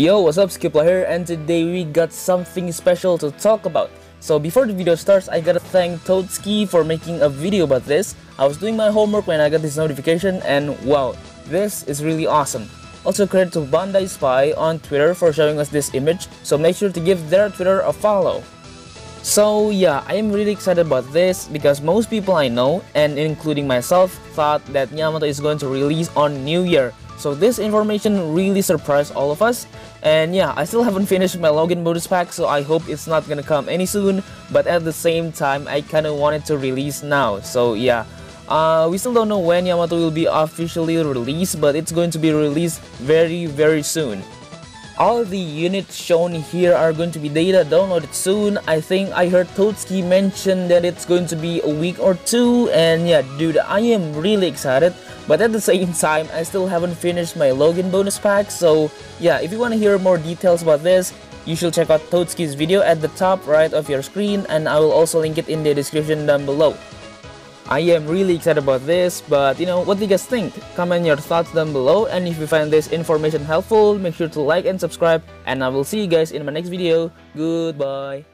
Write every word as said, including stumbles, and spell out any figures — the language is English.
Yo, what's up, Skiplah here, and today we got something special to talk about. So before the video starts, I gotta thank Toadskii for making a video about this. I was doing my homework when I got this notification and wow, this is really awesome. Also credit to Bandai Spy on Twitter for showing us this image, so make sure to give their Twitter a follow. So yeah, I am really excited about this because most people I know, and including myself, thought that Yamato is going to release on New Year. So this information really surprised all of us. And yeah, I still haven't finished my login bonus pack, so I hope it's not gonna come any soon. But at the same time, I kinda wanted to release now. So yeah, uh, we still don't know when Yamato will be officially released, but it's going to be released very, very soon. All the units shown here are going to be data downloaded soon. I think I heard Toadskii mention that it's going to be a week or two. And yeah, dude, I am really excited. But at the same time, I still haven't finished my login bonus pack. So yeah, if you want to hear more details about this, you should check out Toadskii's video at the top right of your screen. And I will also link it in the description down below. I am really excited about this, but you know, what do you guys think? Comment your thoughts down below, and if you find this information helpful, make sure to like and subscribe, and I will see you guys in my next video. Goodbye.